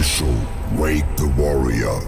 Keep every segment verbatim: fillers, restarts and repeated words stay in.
Official Wake the Warrior.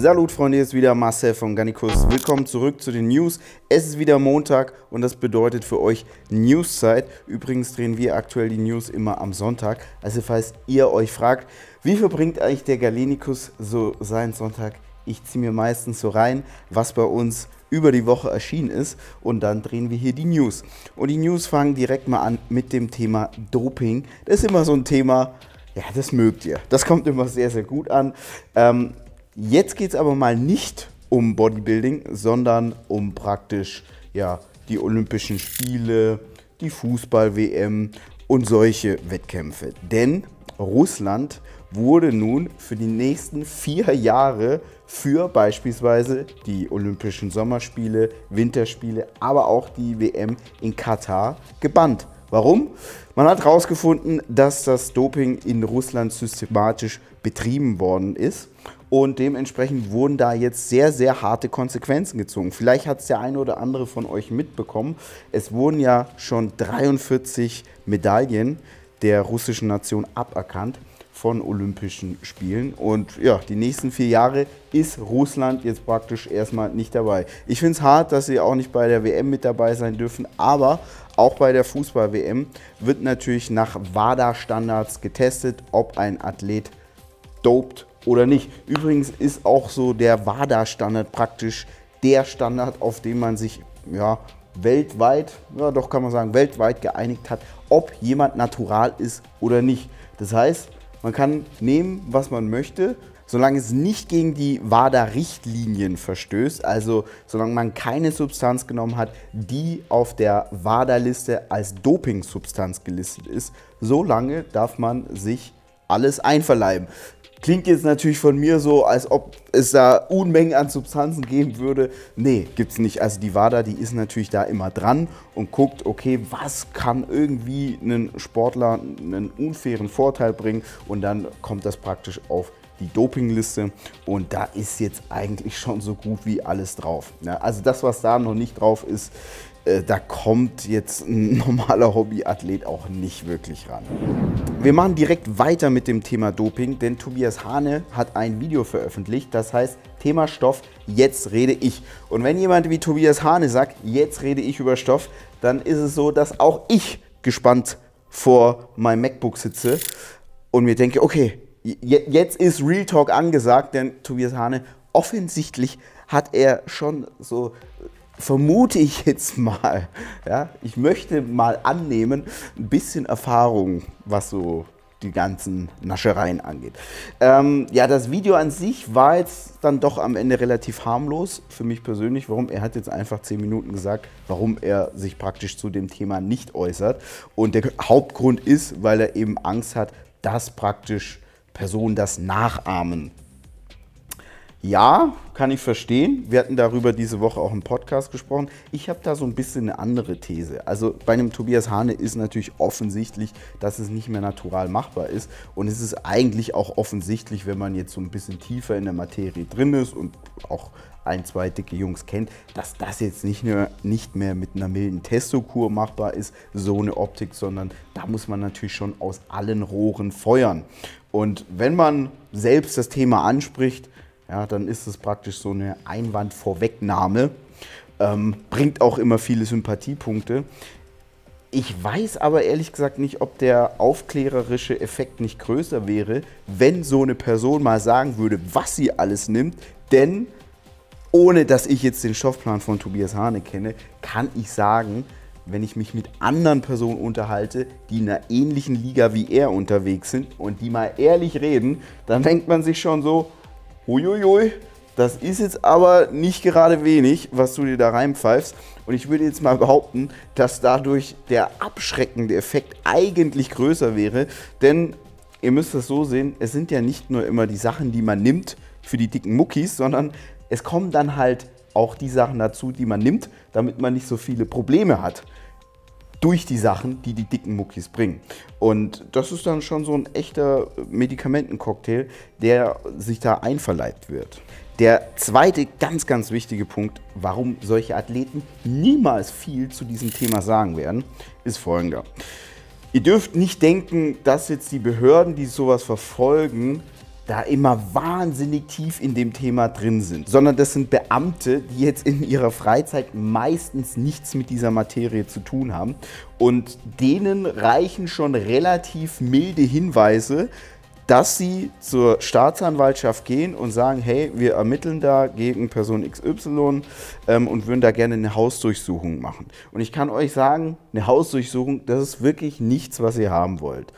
Salut Freunde, hier ist wieder Marcel von Gannikus. Willkommen zurück zu den News. Es ist wieder Montag und das bedeutet für euch News-Zeit. Übrigens drehen wir aktuell die News immer am Sonntag. Also falls ihr euch fragt, wie verbringt eigentlich der Galenikus so seinen Sonntag? Ich ziehe mir meistens so rein, was bei uns über die Woche erschienen ist, und dann drehen wir hier die News. Und die News fangen direkt mal an mit dem Thema Doping. Das ist immer so ein Thema, ja, das mögt ihr. Das kommt immer sehr, sehr gut an. Ähm, Jetzt geht es aber mal nicht um Bodybuilding, sondern um praktisch ja, die Olympischen Spiele, die Fußball-W M und solche Wettkämpfe. Denn Russland wurde nun für die nächsten vier Jahre für beispielsweise die Olympischen Sommerspiele, Winterspiele, aber auch die W M in Katar gebannt. Warum? Man hat herausgefunden, dass das Doping in Russland systematisch betrieben worden ist und dementsprechend wurden da jetzt sehr, sehr harte Konsequenzen gezogen. Vielleicht hat es der eine oder andere von euch mitbekommen. Es wurden ja schon dreiundvierzig Medaillen der russischen Nation aberkannt von Olympischen Spielen, und ja, die nächsten vier Jahre ist Russland jetzt praktisch erstmal nicht dabei. Ich finde es hart, dass sie auch nicht bei der W M mit dabei sein dürfen, aber auch bei der Fußball-W M wird natürlich nach WADA-Standards getestet, ob ein Athlet dopt oder nicht. Übrigens ist auch so der WADA-Standard praktisch der Standard, auf den man sich ja, weltweit, ja doch kann man sagen, weltweit geeinigt hat, ob jemand natural ist oder nicht. Das heißt, man kann nehmen, was man möchte, solange es nicht gegen die WADA-Richtlinien verstößt, also solange man keine Substanz genommen hat, die auf der WADA-Liste als Dopingsubstanz gelistet ist, solange darf man sich alles einverleiben. Klingt jetzt natürlich von mir so, als ob es da Unmengen an Substanzen geben würde. Nee, gibt's nicht. Also die WADA, die ist natürlich da immer dran und guckt, okay, was kann irgendwie einen Sportler einen unfairen Vorteil bringen, und dann kommt das praktisch auf die Dopingliste, und da ist jetzt eigentlich schon so gut wie alles drauf. Ja, also das, was da noch nicht drauf ist, äh, da kommt jetzt ein normaler Hobbyathlet auch nicht wirklich ran. Wir machen direkt weiter mit dem Thema Doping, denn Tobias Hahne hat ein Video veröffentlicht, das heißt Thema Stoff, jetzt rede ich. Und wenn jemand wie Tobias Hahne sagt, jetzt rede ich über Stoff, dann ist es so, dass auch ich gespannt vor meinem MacBook sitze und mir denke, okay, jetzt ist Real Talk angesagt, denn Tobias Hahne, offensichtlich hat er schon so, vermute ich jetzt mal, ja, ich möchte mal annehmen, ein bisschen Erfahrung, was so die ganzen Naschereien angeht. Ähm, ja, das Video an sich war jetzt dann doch am Ende relativ harmlos für mich persönlich. Warum? Er hat jetzt einfach zehn Minuten gesagt, warum er sich praktisch zu dem Thema nicht äußert. Und der Hauptgrund ist, weil er eben Angst hat, dass praktisch Personen das nachahmen. Ja, kann ich verstehen. Wir hatten darüber diese Woche auch im Podcast gesprochen. Ich habe da so ein bisschen eine andere These. Also bei einem Tobias Hahne ist natürlich offensichtlich, dass es nicht mehr natural machbar ist. Und es ist eigentlich auch offensichtlich, wenn man jetzt so ein bisschen tiefer in der Materie drin ist und auch ein, zwei dicke Jungs kennt, dass das jetzt nicht mehr, nicht mehr mit einer milden Testokur machbar ist, so eine Optik, sondern da muss man natürlich schon aus allen Rohren feuern. Und wenn man selbst das Thema anspricht, ja, dann ist es praktisch so eine Einwandvorwegnahme, ähm, bringt auch immer viele Sympathiepunkte. Ich weiß aber ehrlich gesagt nicht, ob der aufklärerische Effekt nicht größer wäre, wenn so eine Person mal sagen würde, was sie alles nimmt, denn ohne dass ich jetzt den Stoffplan von Tobias Hahne kenne, kann ich sagen, wenn ich mich mit anderen Personen unterhalte, die in einer ähnlichen Liga wie er unterwegs sind und die mal ehrlich reden, dann denkt man sich schon so, uiuiui, das ist jetzt aber nicht gerade wenig, was du dir da reinpfeifst. Und ich würde jetzt mal behaupten, dass dadurch der abschreckende Effekt eigentlich größer wäre. Denn ihr müsst das so sehen, es sind ja nicht nur immer die Sachen, die man nimmt für die dicken Muckis, sondern es kommen dann halt auch die Sachen dazu, die man nimmt, damit man nicht so viele Probleme hat. durch die Sachen, die die dicken Muckis bringen. Und das ist dann schon so ein echter Medikamentencocktail, der sich da einverleibt wird. Der zweite ganz, ganz wichtige Punkt, warum solche Athleten niemals viel zu diesem Thema sagen werden, ist folgender. Ihr dürft nicht denken, dass jetzt die Behörden, die sowas verfolgen, da immer wahnsinnig tief in dem Thema drin sind, sondern das sind Beamte, die jetzt in ihrer Freizeit meistens nichts mit dieser Materie zu tun haben, und denen reichen schon relativ milde Hinweise, dass sie zur Staatsanwaltschaft gehen und sagen, hey, wir ermitteln da gegen Person X Y ähm, und würden da gerne eine Hausdurchsuchung machen. Und ich kann euch sagen, eine Hausdurchsuchung, das ist wirklich nichts, was ihr haben wollt.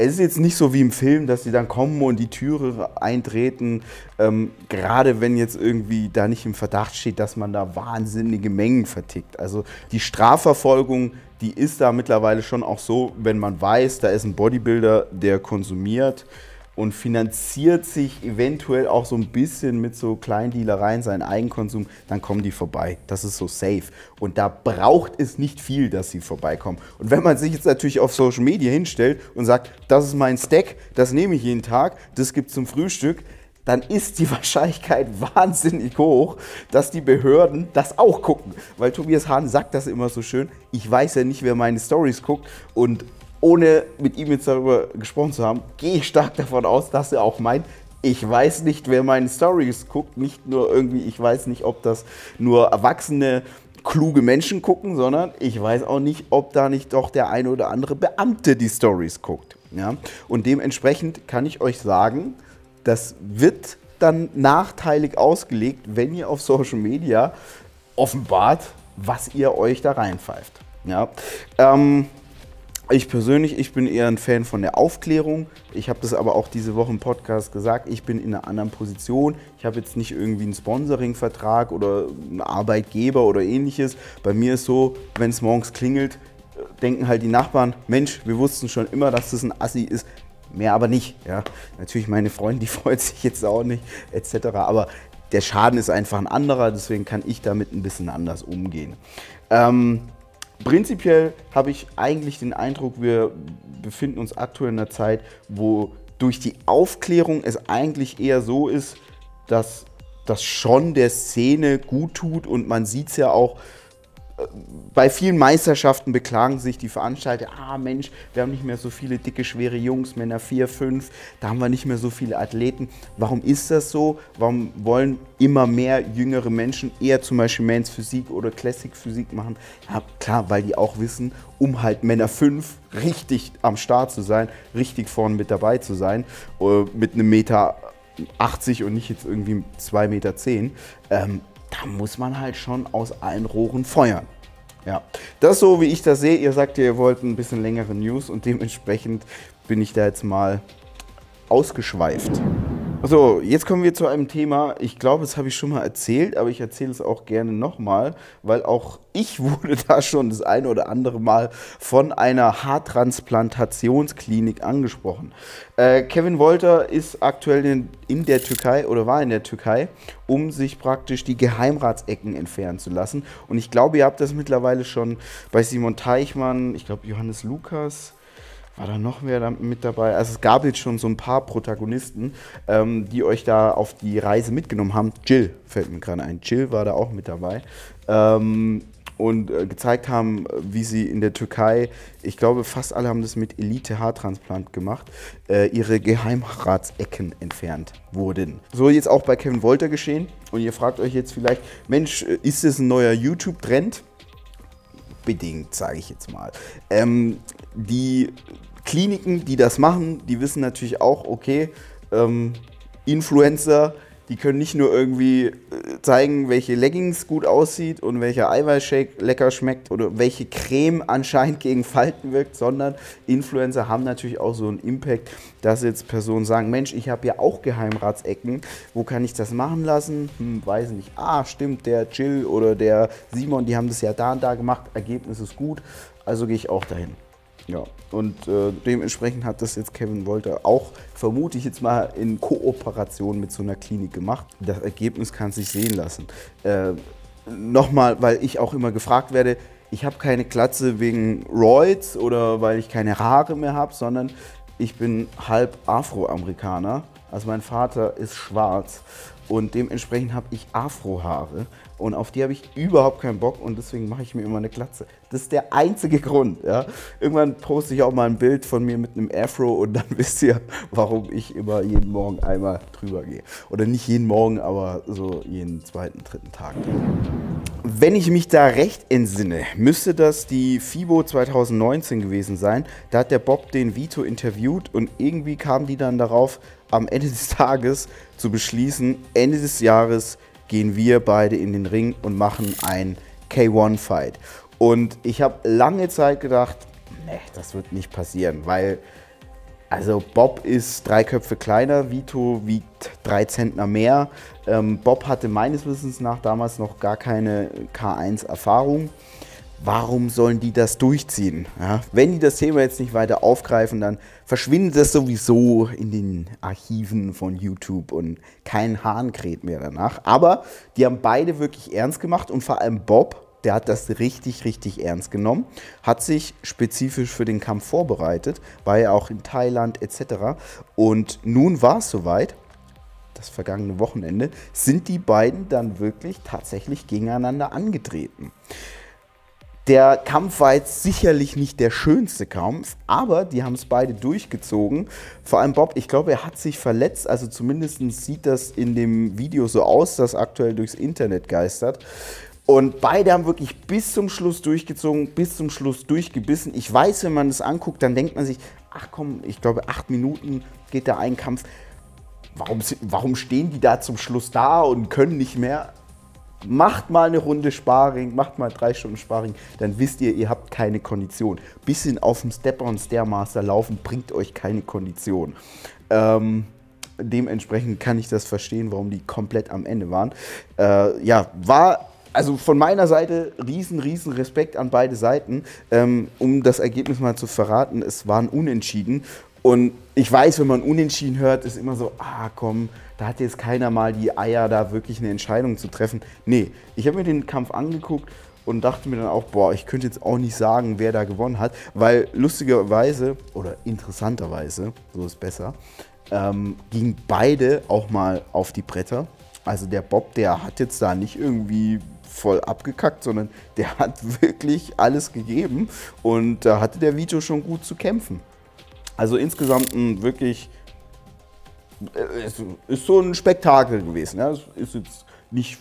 Es ist jetzt nicht so wie im Film, dass sie dann kommen und die Türe eintreten, ähm, gerade wenn jetzt irgendwie da nicht im Verdacht steht, dass man da wahnsinnige Mengen vertickt. Also die Strafverfolgung, die ist da mittlerweile schon auch so, wenn man weiß, da ist ein Bodybuilder, der konsumiert und finanziert sich eventuell auch so ein bisschen mit so Kleindealereien seinen Eigenkonsum, dann kommen die vorbei. Das ist so safe. Und da braucht es nicht viel, dass sie vorbeikommen. Und wenn man sich jetzt natürlich auf Social Media hinstellt und sagt, das ist mein Stack, das nehme ich jeden Tag, das gibt's zum Frühstück, dann ist die Wahrscheinlichkeit wahnsinnig hoch, dass die Behörden das auch gucken. Weil Tobias Hahn sagt das immer so schön, ich weiß ja nicht, wer meine Stories guckt, und ohne mit ihm jetzt darüber gesprochen zu haben, gehe ich stark davon aus, dass er auch meint, ich weiß nicht, wer meine Stories guckt. Nicht nur irgendwie, ich weiß nicht, ob das nur erwachsene, kluge Menschen gucken, sondern ich weiß auch nicht, ob da nicht doch der eine oder andere Beamte die Stories guckt. Ja? Und dementsprechend kann ich euch sagen, das wird dann nachteilig ausgelegt, wenn ihr auf Social Media offenbart, was ihr euch da reinpfeift. Ja? Ähm, Ich persönlich, ich bin eher ein Fan von der Aufklärung. Ich habe das aber auch diese Woche im Podcast gesagt, ich bin in einer anderen Position. Ich habe jetzt nicht irgendwie einen Sponsoring-Vertrag oder einen Arbeitgeber oder ähnliches. Bei mir ist so, wenn es morgens klingelt, denken halt die Nachbarn, Mensch, wir wussten schon immer, dass das ein Assi ist. Mehr aber nicht. Ja. Natürlich meine Freundin, die freut sich jetzt auch nicht, et cetera. Aber der Schaden ist einfach ein anderer, deswegen kann ich damit ein bisschen anders umgehen. Ähm, Prinzipiell habe ich eigentlich den Eindruck, wir befinden uns aktuell in einer Zeit, wo durch die Aufklärung es eigentlich eher so ist, dass das schon der Szene gut tut, und man sieht es ja auch, bei vielen Meisterschaften beklagen sich die Veranstalter, ah Mensch, wir haben nicht mehr so viele dicke, schwere Jungs, Männer vier, fünf, da haben wir nicht mehr so viele Athleten. Warum ist das so? Warum wollen immer mehr jüngere Menschen eher zum Beispiel Men's Physik oder Classic Physik machen? Ja, klar, weil die auch wissen, um halt Männer fünf richtig am Start zu sein, richtig vorne mit dabei zu sein, mit einem Meter achtzig und nicht jetzt irgendwie zwei Meter zehn. Ähm, Da muss man halt schon aus allen Rohren feuern. Ja, das ist so, wie ich das sehe. Ihr sagt, ihr wollt ein bisschen längere News, und dementsprechend bin ich da jetzt mal ausgeschweift. So, jetzt kommen wir zu einem Thema. Ich glaube, das habe ich schon mal erzählt, aber ich erzähle es auch gerne nochmal, weil auch ich wurde da schon das eine oder andere Mal von einer Haartransplantationsklinik angesprochen. Äh, Kevin Wolter ist aktuell in, in der Türkei oder war in der Türkei, um sich praktisch die Geheimratsecken entfernen zu lassen. Und ich glaube, ihr habt das mittlerweile schon bei Simon Teichmann, ich glaube Johannes Lukas, war da noch mehr mit dabei? Also es gab jetzt schon so ein paar Protagonisten, ähm, die euch da auf die Reise mitgenommen haben. Jill fällt mir gerade ein. Jill war da auch mit dabei. Ähm, und äh, gezeigt haben, wie sie in der Türkei, ich glaube fast alle haben das mit Elite Haartransplant gemacht, äh, ihre Geheimratsecken entfernt wurden. So jetzt auch bei Kevin Wolter geschehen. Und ihr fragt euch jetzt vielleicht, Mensch, ist das ein neuer YouTube-Trend? Bedingt, sage ich jetzt mal. Ähm, die Kliniken, die das machen, die wissen natürlich auch, okay, ähm, Influencer, die können nicht nur irgendwie zeigen, welche Leggings gut aussieht und welcher Eiweißshake lecker schmeckt oder welche Creme anscheinend gegen Falten wirkt, sondern Influencer haben natürlich auch so einen Impact, dass jetzt Personen sagen, Mensch, ich habe ja auch Geheimratsecken, wo kann ich das machen lassen? Hm, weiß nicht. Ah, stimmt, der Jill oder der Simon, die haben das ja da und da gemacht, Ergebnis ist gut, also gehe ich auch dahin. Ja, und äh, dementsprechend hat das jetzt Kevin Wolter auch, vermute ich jetzt mal, in Kooperation mit so einer Klinik gemacht. Das Ergebnis kann sich sehen lassen. Äh, Nochmal, weil ich auch immer gefragt werde, ich habe keine Glatze wegen Roids oder weil ich keine Haare mehr habe, sondern ich bin halb Afroamerikaner. Also mein Vater ist schwarz und dementsprechend habe ich Afrohaare und auf die habe ich überhaupt keinen Bock und deswegen mache ich mir immer eine Glatze. Das ist der einzige Grund. Ja. Irgendwann poste ich auch mal ein Bild von mir mit einem Afro und dann wisst ihr, warum ich immer jeden Morgen einmal drüber gehe. Oder nicht jeden Morgen, aber so jeden zweiten, dritten Tag. Wenn ich mich da recht entsinne, müsste das die FIBO zweitausendneunzehn gewesen sein. Da hat der Bob den Vito interviewt und irgendwie kamen die dann darauf, am Ende des Tages zu beschließen, Ende des Jahres gehen wir beide in den Ring und machen ein K eins Fight. Und ich habe lange Zeit gedacht, nee, das wird nicht passieren, weil also Bob ist drei Köpfe kleiner, Vito wiegt drei Zentner mehr. Ähm, Bob hatte meines Wissens nach damals noch gar keine K eins Erfahrung. Warum sollen die das durchziehen? Ja, wenn die das Thema jetzt nicht weiter aufgreifen, dann verschwindet das sowieso in den Archiven von YouTube und kein Hahn kräht mehr danach. Aber die haben beide wirklich ernst gemacht und vor allem Bob, der hat das richtig, richtig ernst genommen, hat sich spezifisch für den Kampf vorbereitet, war ja auch in Thailand et cetera. Und nun war es soweit. Das vergangene Wochenende sind die beiden dann wirklich tatsächlich gegeneinander angetreten. Der Kampf war jetzt sicherlich nicht der schönste Kampf, aber die haben es beide durchgezogen. Vor allem Bob, ich glaube, er hat sich verletzt, also zumindest sieht das in dem Video so aus, das aktuell durchs Internet geistert. Und beide haben wirklich bis zum Schluss durchgezogen, bis zum Schluss durchgebissen. Ich weiß, wenn man das anguckt, dann denkt man sich, ach komm, ich glaube, acht Minuten geht da ein Kampf. Warum, warum stehen die da zum Schluss da und können nicht mehr? Macht mal eine Runde Sparring, macht mal drei Stunden Sparring, dann wisst ihr, ihr habt keine Kondition. Bisschen auf dem Stepper und Stairmaster laufen bringt euch keine Kondition. Ähm, dementsprechend kann ich das verstehen, warum die komplett am Ende waren. Äh, ja, war also von meiner Seite riesen, riesen Respekt an beide Seiten. Ähm, um das Ergebnis mal zu verraten, es waren Unentschieden. Und ich weiß, wenn man Unentschieden hört, ist immer so, ah komm, da hat jetzt keiner mal die Eier, da wirklich eine Entscheidung zu treffen. Nee, ich habe mir den Kampf angeguckt und dachte mir dann auch, boah, ich könnte jetzt auch nicht sagen, wer da gewonnen hat, weil lustigerweise oder interessanterweise, so ist besser, ähm, gingen beide auch mal auf die Bretter. Also der Bob, der hat jetzt da nicht irgendwie voll abgekackt, sondern der hat wirklich alles gegeben und da hatte der Vito schon gut zu kämpfen. Also insgesamt ein wirklich, es ist so ein Spektakel gewesen, ja. Es ist jetzt nicht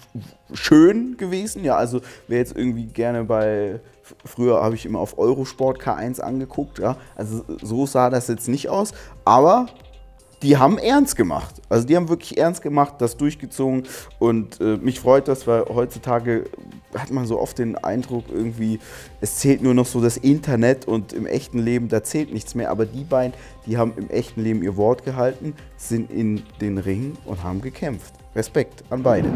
schön gewesen, ja, also wer jetzt irgendwie gerne bei, früher habe ich immer auf Eurosport K eins angeguckt, ja, also so sah das jetzt nicht aus, aber die haben ernst gemacht, also die haben wirklich ernst gemacht, das durchgezogen und äh, mich freut das, weil heutzutage hat man so oft den Eindruck irgendwie, es zählt nur noch so das Internet und im echten Leben, da zählt nichts mehr. Aber die beiden, die haben im echten Leben ihr Wort gehalten, sind in den Ring und haben gekämpft. Respekt an beide.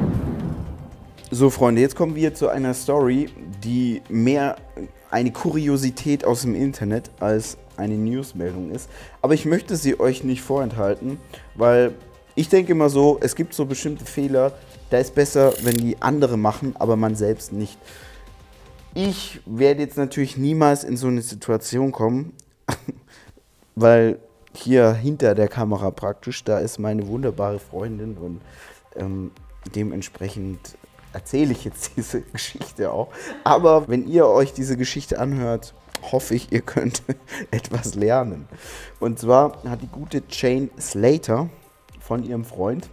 So Freunde, jetzt kommen wir zu einer Story, die mehr eine Kuriosität aus dem Internet als eine Newsmeldung ist. Aber ich möchte sie euch nicht vorenthalten, weil ich denke immer so, es gibt so bestimmte Fehler, da ist besser, wenn die andere machen, aber man selbst nicht. Ich werde jetzt natürlich niemals in so eine Situation kommen, weil hier hinter der Kamera praktisch, da ist meine wunderbare Freundin und ähm, dementsprechend erzähle ich jetzt diese Geschichte auch. Aber wenn ihr euch diese Geschichte anhört, hoffe ich, ihr könnt etwas lernen. Und zwar hat die gute Jane Slater von ihrem Freund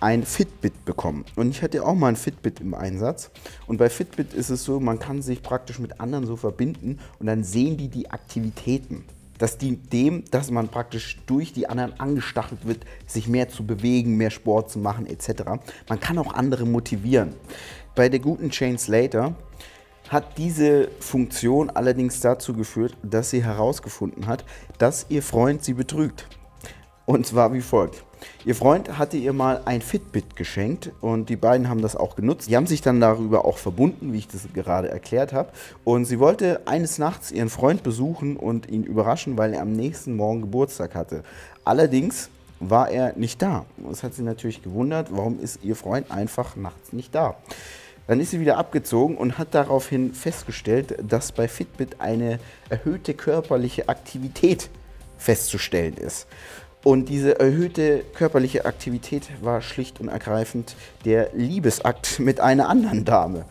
ein Fitbit bekommen. Und ich hatte auch mal ein Fitbit im Einsatz. Und bei Fitbit ist es so, man kann sich praktisch mit anderen so verbinden und dann sehen die die Aktivitäten. Das dient dem, dass man praktisch durch die anderen angestachelt wird, sich mehr zu bewegen, mehr Sport zu machen et cetera. Man kann auch andere motivieren. Bei der guten Jane Slater hat diese Funktion allerdings dazu geführt, dass sie herausgefunden hat, dass ihr Freund sie betrügt. Und zwar wie folgt. Ihr Freund hatte ihr mal ein Fitbit geschenkt und die beiden haben das auch genutzt. Die haben sich dann darüber auch verbunden, wie ich das gerade erklärt habe. Und sie wollte eines Nachts ihren Freund besuchen und ihn überraschen, weil er am nächsten Morgen Geburtstag hatte. Allerdings war er nicht da. Das hat sie natürlich gewundert, warum ist ihr Freund einfach nachts nicht da. Dann ist sie wieder abgezogen und hat daraufhin festgestellt, dass bei Fitbit eine erhöhte körperliche Aktivität festzustellen ist. Und diese erhöhte körperliche Aktivität war schlicht und ergreifend der Liebesakt mit einer anderen Dame.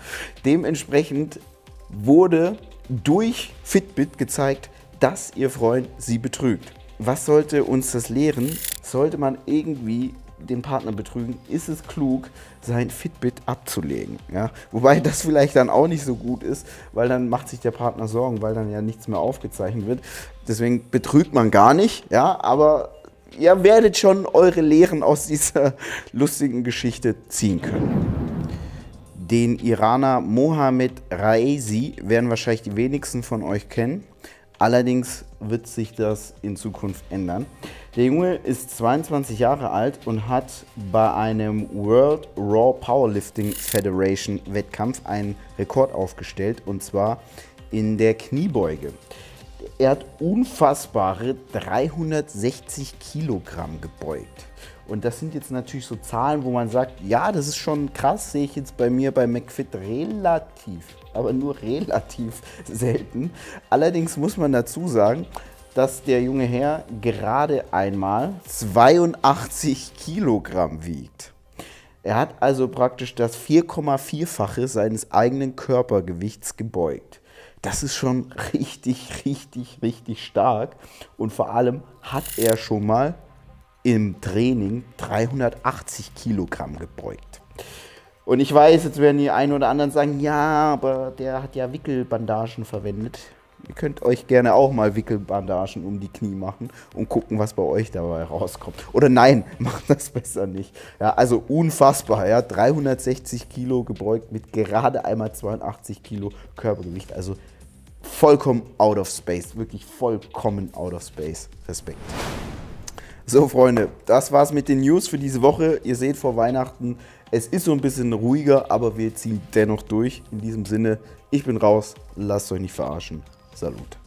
Dementsprechend wurde durch Fitbit gezeigt, dass ihr Freund sie betrügt. Was sollte uns das lehren? Sollte man irgendwie den Partner betrügen, ist es klug, sein Fitbit abzulegen. Ja? Wobei das vielleicht dann auch nicht so gut ist, weil dann macht sich der Partner Sorgen, weil dann ja nichts mehr aufgezeichnet wird. Deswegen betrügt man gar nicht, ja? Aber ihr werdet schon eure Lehren aus dieser lustigen Geschichte ziehen können. Den Iraner Mohammad Raeisi werden wahrscheinlich die wenigsten von euch kennen. Allerdings wird sich das in Zukunft ändern. Der Junge ist zweiundzwanzig Jahre alt und hat bei einem World Raw Powerlifting Federation Wettkampf einen Rekord aufgestellt, und zwar in der Kniebeuge. Er hat unfassbare dreihundertsechzig Kilogramm gebeugt. Und das sind jetzt natürlich so Zahlen, wo man sagt, ja, das ist schon krass, sehe ich jetzt bei mir bei McFit relativ, aber nur relativ selten. Allerdings muss man dazu sagen, dass der junge Herr gerade einmal zweiundachtzig Kilogramm wiegt. Er hat also praktisch das vier Komma vierfache seines eigenen Körpergewichts gebeugt. Das ist schon richtig, richtig, richtig stark. Und vor allem hat er schon mal im Training dreihundertachtzig Kilogramm gebeugt. Und ich weiß, jetzt werden die einen oder anderen sagen, ja, aber der hat ja Wickelbandagen verwendet. Ihr könnt euch gerne auch mal Wickelbandagen um die Knie machen und gucken, was bei euch dabei rauskommt. Oder nein, macht das besser nicht. Ja, also unfassbar, ja, dreihundertsechzig Kilo gebeugt mit gerade einmal zweiundachtzig Kilo Körpergewicht. Also vollkommen out of space, wirklich vollkommen out of space. Respekt. So Freunde, das war's mit den News für diese Woche. Ihr seht, vor Weihnachten, es ist so ein bisschen ruhiger, aber wir ziehen dennoch durch. In diesem Sinne, ich bin raus, lasst euch nicht verarschen. Salut.